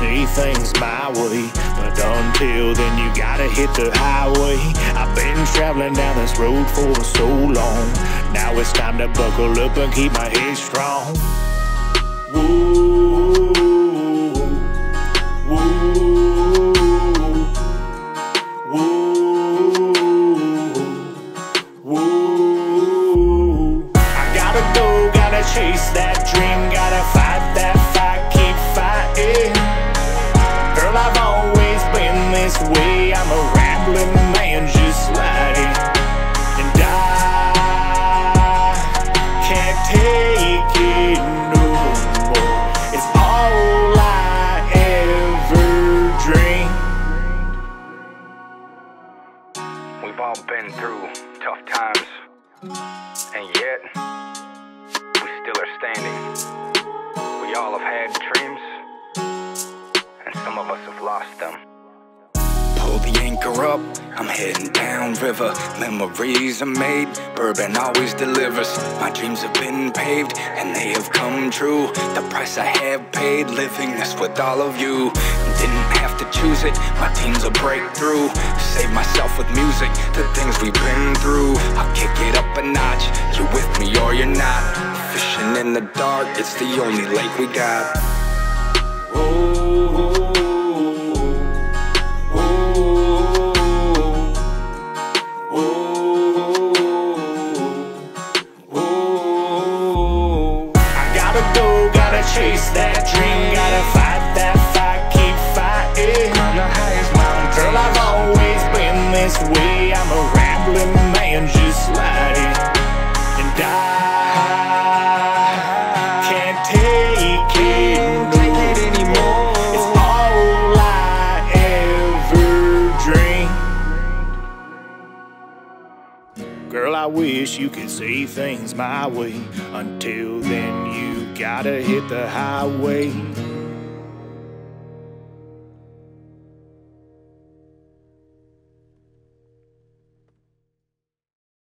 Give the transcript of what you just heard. see things my way, but until then you gotta hit the highway. I've been traveling down this road for so long, now it's time to buckle up and keep my head strong. Woo, woo, woo, woo. I gotta go, gotta chase that dream, gotta fight that fight, keep fighting. Girl, I've always been this way, I'm a rambling man just like it. And I can't take it no more, it's all I ever dreamed. We've all been through tough times, and yet we still are standing. We all have had dreams, and some of us have lost them. Pull the anchor up, I'm heading down river. Memories are made, bourbon always delivers. My dreams have been paved, and they have come true. The price I have paid, living this with all of you. Didn't have to choose it, my team's a breakthrough. Save myself with music, the things we've been through. I'll kick it up a notch, you're with me or you're not. Fishing in the dark, it's the only lake we got. Ooh. Chase that dream, gotta fight that fight, keep fighting. Girl, I've always been this way, I'm a rambling man just like it. And I can't take it anymore, it's all I ever dreamed. Girl, I wish you could see things my way, until then you gotta hit the highway.